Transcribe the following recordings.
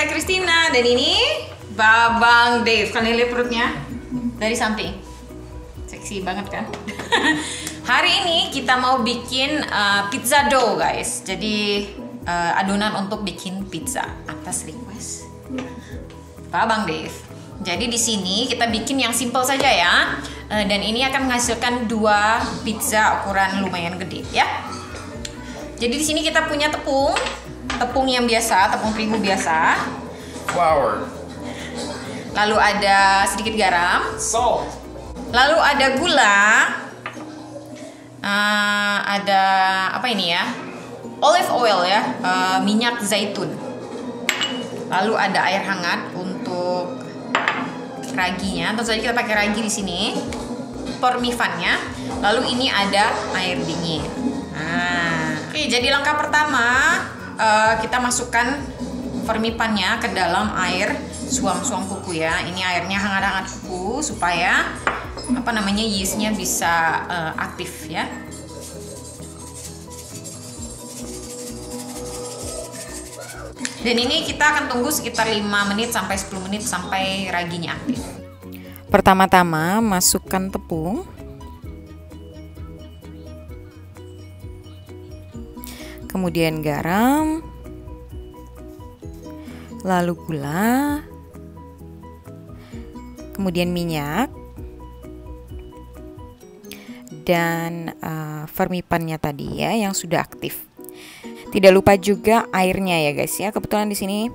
saya Christina dan ini Babang Dave. Kalian lihat perutnya dari samping, seksi banget kan? Hari ini kita mau bikin pizza dough guys. Jadi adonan untuk bikin pizza atas request Babang Dave. Jadi di sini kita bikin yang simple saja ya. Dan ini akan menghasilkan 2 pizza ukuran lumayan gede ya. Jadi di sini kita punya tepung yang biasa, tepung terigu biasa, flour, lalu ada sedikit garam, salt, lalu ada gula, ada apa ini ya, olive oil ya, minyak zaitun, lalu ada air hangat untuk raginya. Tentu saja kita pakai ragi di sini, parmesannya, lalu ini ada air dingin. Nah, oke, jadi langkah pertama kita masukkan fermipannya ke dalam air suam-suam kuku ya. Ini airnya hangat-hangat kuku supaya apa namanya yeastnya bisa aktif ya. Dan ini kita akan tunggu sekitar 5 menit sampai 10 menit sampai raginya aktif. Pertama-tama masukkan tepung. Kemudian garam, lalu gula, kemudian minyak, dan fermipannya tadi ya yang sudah aktif. Tidak lupa juga airnya ya guys ya. Kebetulan di sini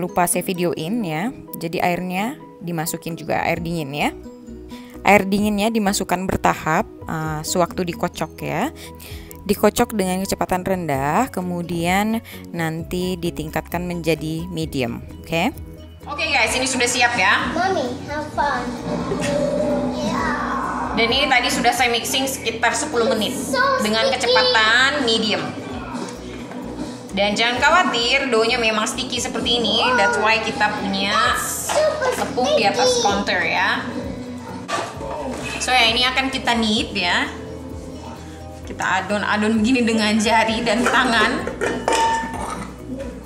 lupa saya videoin ya. Jadi airnya dimasukin juga, air dingin ya. Air dinginnya dimasukkan bertahap sewaktu dikocok ya. Dikocok dengan kecepatan rendah, kemudian nanti ditingkatkan menjadi medium, oke? Okay? Oke guys, ini sudah siap ya. Mommy, have fun. Yeah. Dan ini tadi sudah saya mixing sekitar 10 menit dengan kecepatan medium. Dan jangan khawatir, doughnya memang sticky seperti ini. That's why kita punya tepung di atas counter ya. So ya, ini akan kita knead ya. Kita adon-adon begini dengan jari dan tangan.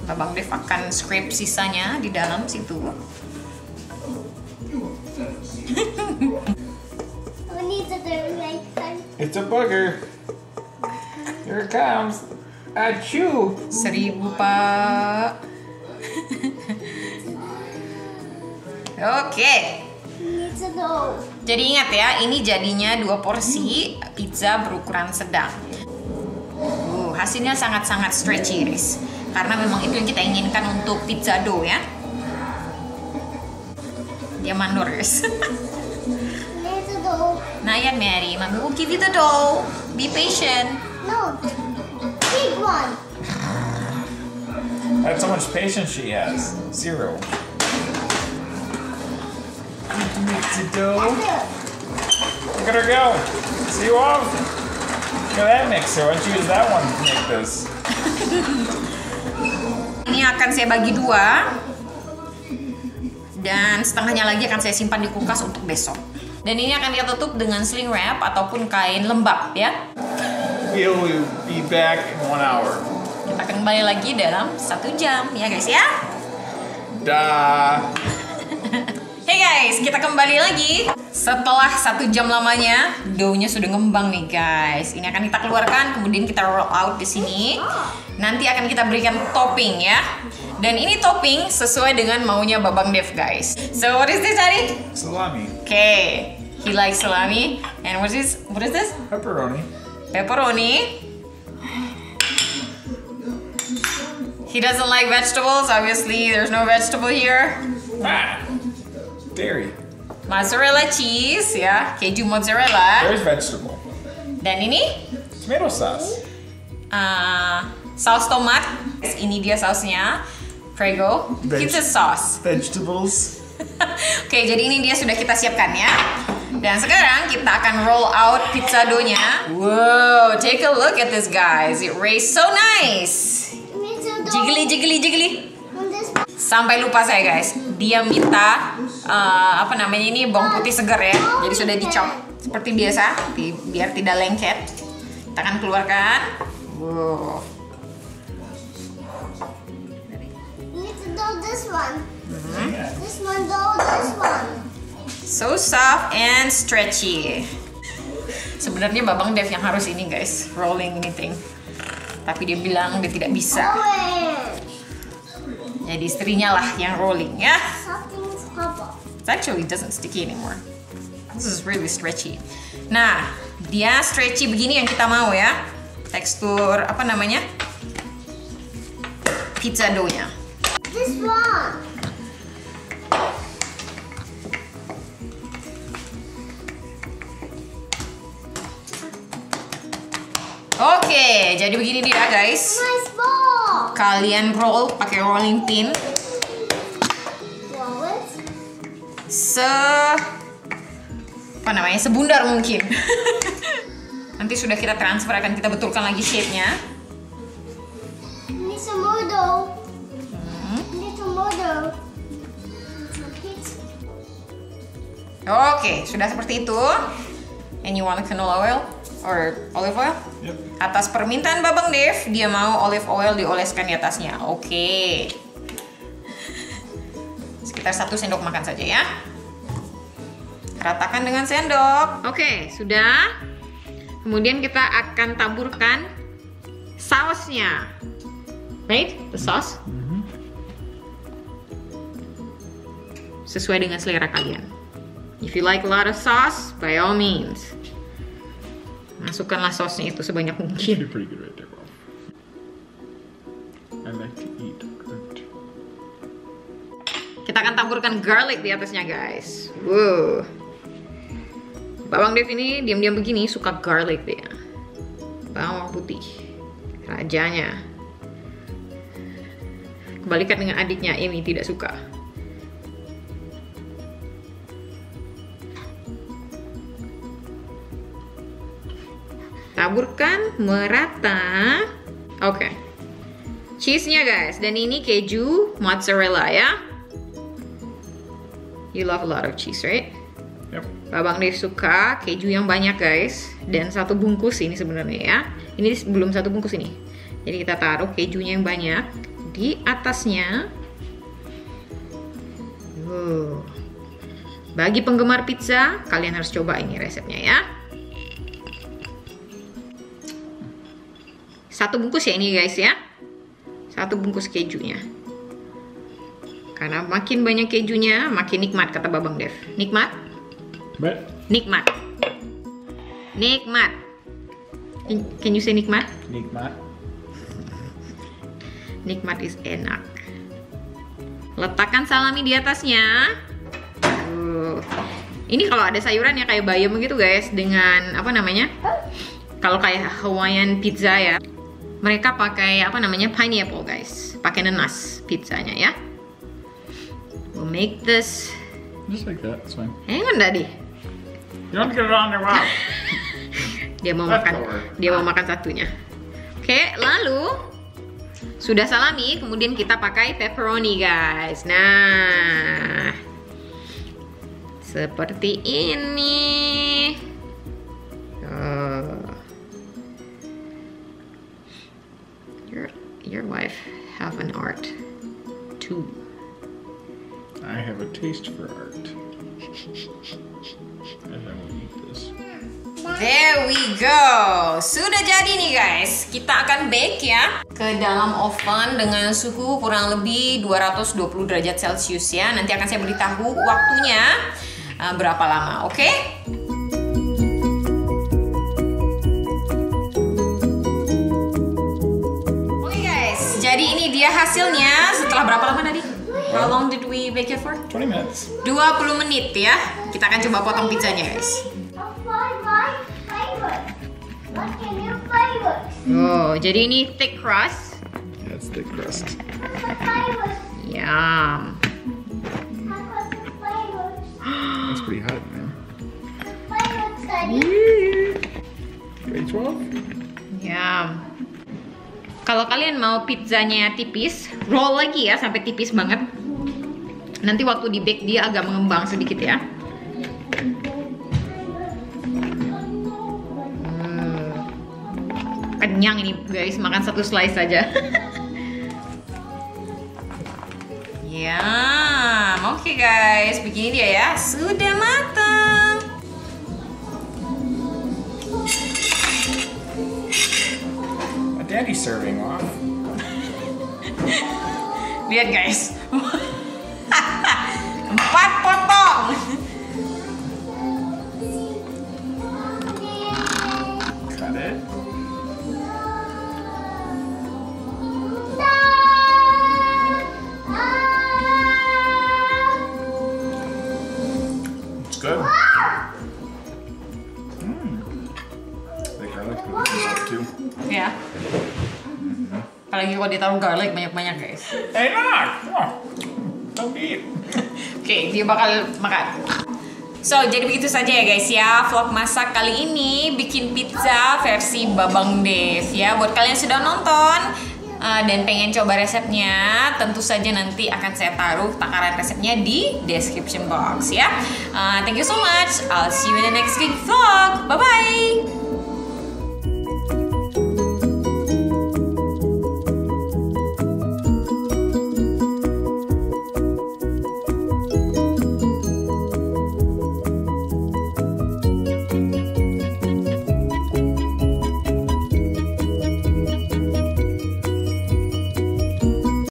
Babang Dave akan scrape sisanya di dalam situ. It's a bugger. Here it comes. Achoo. 1000 pak. Oke. Jadi ingat ya, ini jadinya 2 porsi pizza berukuran sedang. Hasilnya sangat-sangat stretchy guys. Karena memang itu yang kita inginkan untuk pizza dough ya. Dia mandor guys. Not yet Mary, Mommy will give you the dough. Be patient. No, big one. That's how much patience she has. 0. Mix the dough. Look at her go. See what? Look at that mixer. Why don't you use that one to make this? Ini akan saya bagi 2 dan setengahnya lagi akan saya simpan di kulkas untuk besok. Dan ini akan kita tutup dengan sling wrap ataupun kain lembab ya. We'll be back in 1 hour. Kita akan kembali lagi dalam 1 jam ya guys ya. Dah. Hey guys, kita kembali lagi. Setelah 1 jam lamanya, doughnya sudah ngembang nih guys. Ini akan kita keluarkan, kemudian kita roll out di sini. Nanti akan kita berikan topping ya. Dan ini topping sesuai dengan maunya Babang Dave guys. So what is this, Ari? Salami. Okay, he likes salami. And what is this? What is this? Pepperoni. Pepperoni. He doesn't like vegetables. Obviously, there's no vegetable here. Ah. Dairy. Mozzarella cheese ya, keju mozzarella. There's vegetable. Dan ini? Tomato sauce. Saus tomat. Ini dia sausnya. Prego. Pizza sauce. Vegetables. Oke, jadi ini dia sudah kita siapkan ya. Dan sekarang kita akan roll out pizza dough-nya. Wow, take a look at this guys. It raised so nice. Jiggly, jiggly, jiggly. Sampai lupa saya guys, dia minta apa namanya ini bawang putih segar ya. Jadi sudah dicop seperti biasa, biar tidak lengket. Kita akan keluarkan. Wow. though this one. Mm-hmm. This one though this one. So soft and stretchy. Sebenarnya Babang Dave yang harus ini guys, rolling anything. Tapi dia bilang dia tidak bisa. Jadi istrinya lah yang rolling ya. It actually doesn't sticky anymore. This is really stretchy. Nah, dia stretchy begini yang kita mau ya. Tekstur apa namanya? Pizza dough-nya. This one. Oke, jadi begini dia guys. Kalian roll pakai rolling pin. Sebundar mungkin. Nanti sudah kita transfer, akan kita betulkan lagi shape-nya. Ini semua dough. Ini semua dough. Oke, sudah seperti itu. And you want canola oil? Or olive oil? Yep. Atas permintaan Babang Dave, dia mau olive oil dioleskan di atasnya. Oke. Sekitar 1 sendok makan saja ya. Ratakan dengan sendok. Oke, sudah. Kemudian kita akan taburkan sausnya. Right? The sauce. Sesuai dengan selera kalian. If you like a lot of sauce, by all means. Masukkanlah sausnya itu sebanyak mungkin. Kita akan taburkan garlic di atasnya guys. Wow. Babang Dave ini diam-diam begini suka garlic dia. Bawang putih, rajanya. Kebalikan dengan adiknya Amy tidak suka. Taburkan merata. Oke. Cheese-nya guys, dan ini keju mozzarella ya. You love a lot of cheese, right? Yep. Babang Dave suka keju yang banyak guys. Dan 1 bungkus ini sebenarnya ya. Ini belum 1 bungkus ini. Jadi kita taruh kejunya yang banyak di atasnya. Wow. Bagi penggemar pizza, kalian harus coba ini resepnya ya. 1 bungkus ya ini guys ya. 1 bungkus kejunya. Karena makin banyak kejunya, makin nikmat kata Babang Dave. Nikmat? But. Nikmat. Nikmat. Can you say nikmat? Nikmat. Nikmat is enak. Letakkan salami di atasnya. Ini kalau ada sayuran ya kayak bayam gitu guys, dengan apa namanya? Kalau kayak Hawaiian pizza ya, mereka pakai apa namanya pineapple guys, pakai nanas pizzanya ya. We'll make this. Just like that, it's fine. Hang on, Daddy. You don't get it on your mouth. Dia mau makan satunya. Oke, lalu sudah salami, kemudian kita pakai pepperoni guys. Nah, seperti ini. Your wife have an art too. I have a taste for art. And I will eat this. There we go. Sudah jadi nih guys. Kita akan bake ya ke dalam oven dengan suhu kurang lebih 220 derajat Celcius ya. Nanti akan saya beritahu waktunya berapa lama, oke? Jadi ini dia hasilnya setelah berapa lama tadi? How long did we bake it for? 20 minutes. 20 menit ya. Kita akan coba potong pizzanya guys. Oh, jadi ini thick crust. That's thick crust. Yum. That's pretty hot, man. Grade 12? Yum. Kalau kalian mau pizzanya tipis, roll lagi ya sampai tipis banget. Nanti waktu di bake dia agak mengembang sedikit ya. Kenyang ini guys, makan 1 slice saja. Yum. Oke guys, begini dia ya, sudah matang. A daddy serving off. Lihat guys, 4 potong. Cut it. It's good. The garlic is up too. Yeah. Apalagi kalau ditaruh garlic banyak-banyak guys. Enak. Oke, dia bakal makan. So, jadi begitu saja ya guys ya, vlog masak kali ini bikin pizza versi Babang Dave ya. Buat kalian yang sudah nonton dan pengen coba resepnya, tentu saja nanti akan saya taruh takaran resepnya di description box ya. Thank you so much. I'll see you in the next vlog. Bye bye.